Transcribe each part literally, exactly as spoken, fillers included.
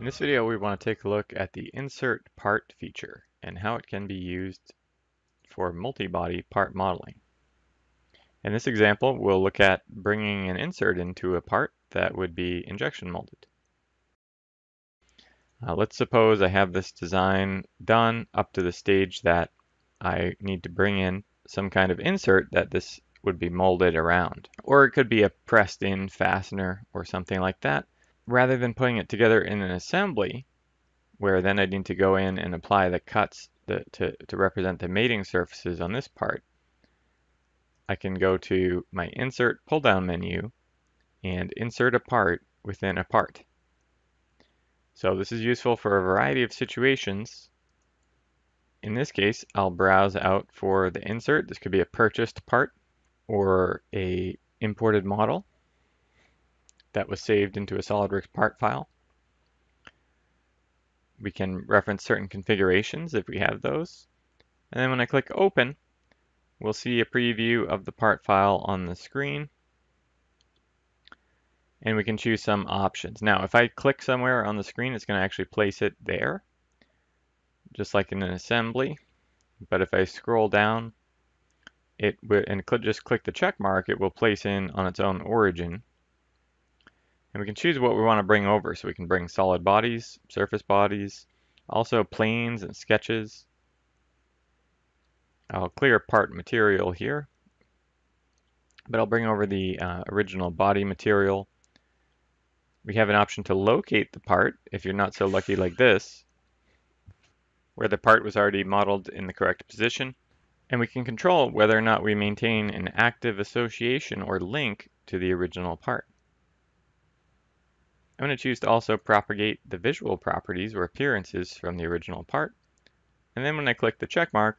In this video, we want to take a look at the insert part feature and how it can be used for multi-body part modeling. In this example, we'll look at bringing an insert into a part that would be injection molded. Uh, let's suppose I have this design done up to the stage that I need to bring in some kind of insert that this would be molded around. Or it could be a pressed in fastener or something like that. Rather than putting it together in an assembly, where then I need to go in and apply the cuts the, to, to represent the mating surfaces on this part, I can go to my Insert pull-down menu and insert a part within a part. So this is useful for a variety of situations. In this case, I'll browse out for the insert. This could be a purchased part or an imported model that was saved into a SOLIDWORKS part file. We can reference certain configurations if we have those. And then when I click open, we'll see a preview of the part file on the screen. And we can choose some options. Now, if I click somewhere on the screen, it's going to actually place it there, just like in an assembly. But if I scroll down it will, and click, just click the check mark, it will place in on its own origin. And we can choose what we want to bring over. So we can bring solid bodies, surface bodies, also planes and sketches. I'll clear part material here, but I'll bring over the uh, original body material. We have an option to locate the part if you're not so lucky like this, where the part was already modeled in the correct position. And we can control whether or not we maintain an active association or link to the original part. I'm going to choose to also propagate the visual properties or appearances from the original part. And then when I click the check mark,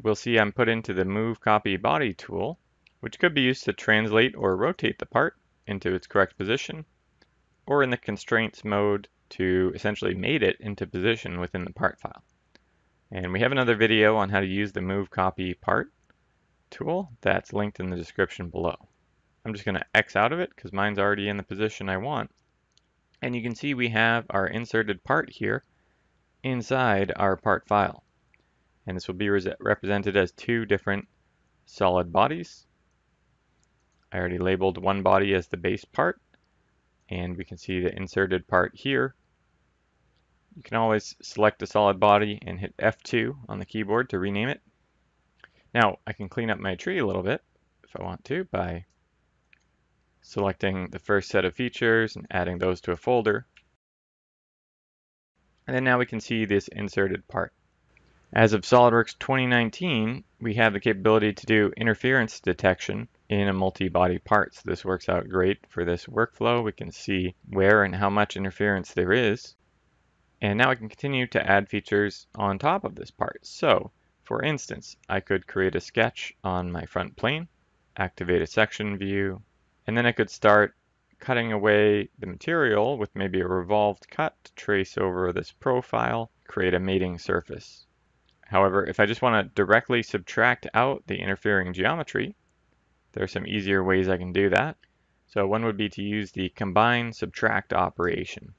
we'll see I'm put into the Move Copy Body tool, which could be used to translate or rotate the part into its correct position, or in the Constraints mode to essentially mate it into position within the part file. And we have another video on how to use the Move Copy Part tool that's linked in the description below. I'm just going to X out of it because mine's already in the position I want. And you can see we have our inserted part here inside our part file. And this will be represented as two different solid bodies. I already labeled one body as the base part. And we can see the inserted part here. You can always select a solid body and hit F two on the keyboard to rename it. Now I can clean up my tree a little bit if I want to by selecting the first set of features and adding those to a folder. And then now we can see this inserted part. As of SOLIDWORKS twenty nineteen, we have the capability to do interference detection in a multi-body part. So this works out great for this workflow. We can see where and how much interference there is. And now I can continue to add features on top of this part. So, for instance, I could create a sketch on my front plane, activate a section view, and then I could start cutting away the material with maybe a revolved cut to trace over this profile, create a mating surface. However, if I just want to directly subtract out the interfering geometry, there are some easier ways I can do that. So one would be to use the combine subtract operation,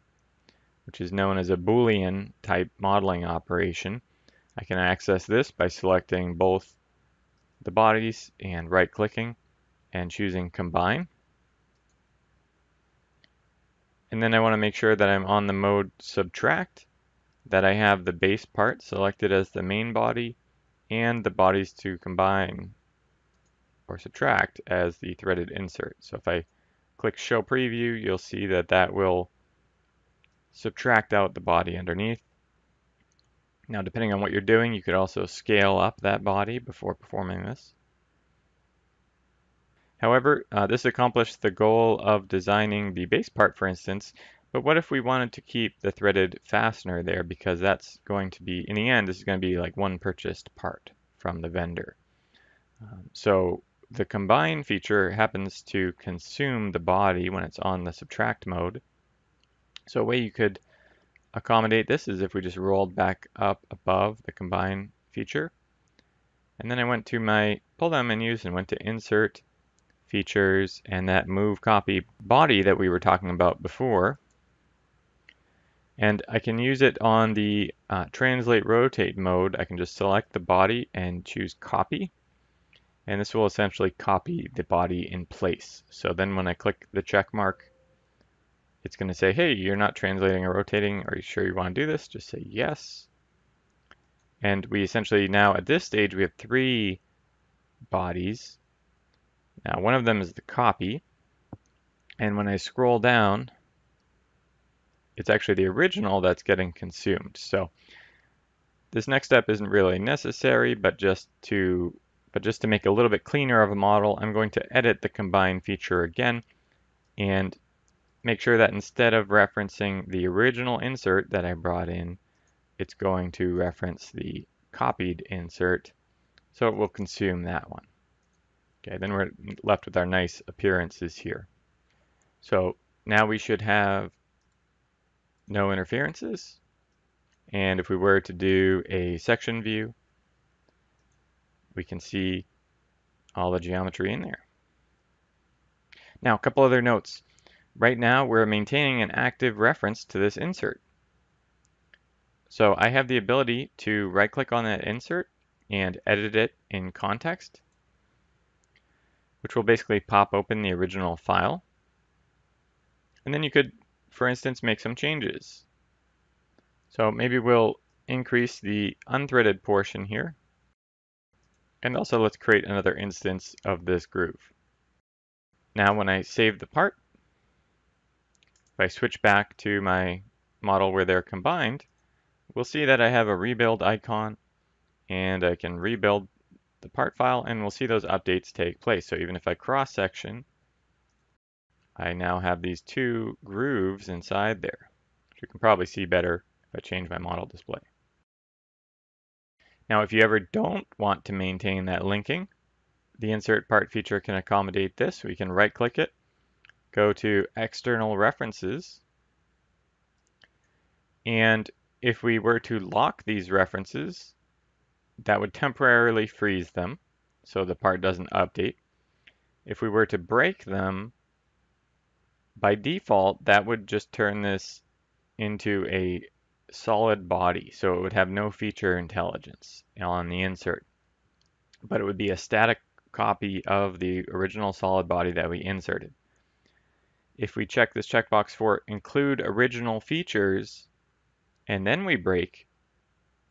which is known as a Boolean type modeling operation. I can access this by selecting both the bodies and right-clicking and choosing combine. And then I want to make sure that I'm on the mode subtract, that I have the base part selected as the main body and the bodies to combine or subtract as the threaded insert. So if I click show preview, you'll see that that will subtract out the body underneath. Now, depending on what you're doing, you could also scale up that body before performing this. However, uh, this accomplished the goal of designing the base part, for instance, but what if we wanted to keep the threaded fastener there, because that's going to be, in the end, this is going to be like one purchased part from the vendor. Um, so the combine feature happens to consume the body when it's on the subtract mode. So a way you could accommodate this is if we just rolled back up above the combine feature. And then I went to my pull down menus and went to insert features and that move copy body that we were talking about before. And I can use it on the uh, translate rotate mode. I can just select the body and choose copy. And this will essentially copy the body in place. So then when I click the check mark, it's going to say, hey, you're not translating or rotating. Are you sure you want to do this? Just say yes. And we essentially now at this stage, we have three bodies. Now one of them is the copy. And when I scroll down, it's actually the original that's getting consumed. So this next step isn't really necessary, but just to But just to make a little bit cleaner of a model, I'm going to edit the combine feature again and make sure that instead of referencing the original insert that I brought in, it's going to reference the copied insert, so it will consume that one. Okay, then we're left with our nice appearances here. So now we should have no interferences, and if we were to do a section view, we can see all the geometry in there. Now, a couple other notes. Right now, we're maintaining an active reference to this insert. So I have the ability to right-click on that insert and edit it in context, which will basically pop open the original file. And then you could, for instance, make some changes. So maybe we'll increase the unthreaded portion here. And also let's create another instance of this groove. Now when I save the part, if I switch back to my model where they're combined, we'll see that I have a rebuild icon and I can rebuild the part file and we'll see those updates take place. So even if I cross-section, I now have these two grooves inside there, which you can probably see better if I change my model display. Now, if you ever don't want to maintain that linking, the insert part feature can accommodate this. We can right-click it, go to external references, and if we were to lock these references, that would temporarily freeze them, so the part doesn't update. If we were to break them, by default, that would just turn this into a solid body, so it would have no feature intelligence on the insert, but it would be a static copy of the original solid body that we inserted. If we check this checkbox for include original features and then we break,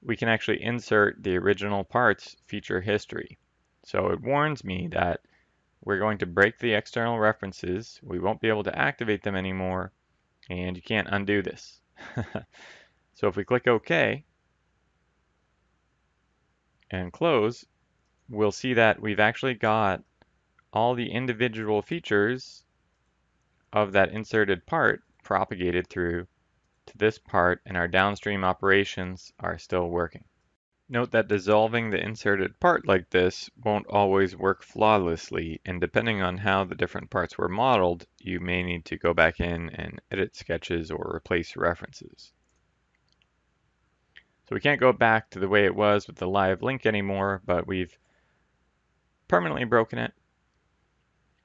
we can actually insert the original parts feature history. So it warns me that we're going to break the external references, we won't be able to activate them anymore, and you can't undo this. So if we click OK and close, we'll see that we've actually got all the individual features of that inserted part propagated through to this part, and our downstream operations are still working. Note that dissolving the inserted part like this won't always work flawlessly, and depending on how the different parts were modeled, you may need to go back in and edit sketches or replace references. So we can't go back to the way it was with the live link anymore, but we've permanently broken it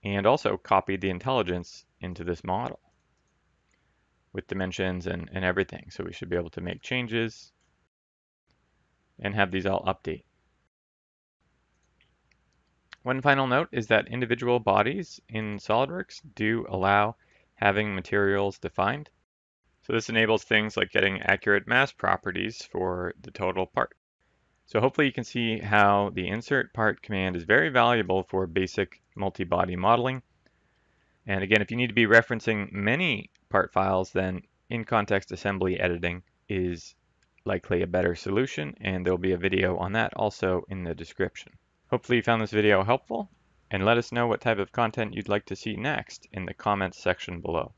and also copied the intelligence into this model with dimensions and, and everything. So we should be able to make changes and have these all update. One final note is that individual bodies in SOLIDWORKS do allow having materials defined. So this enables things like getting accurate mass properties for the total part. So hopefully you can see how the insert part command is very valuable for basic multi-body modeling. And again, if you need to be referencing many part files, then in-context assembly editing is likely a better solution, and there'll be a video on that also in the description. Hopefully you found this video helpful, and let us know what type of content you'd like to see next in the comments section below.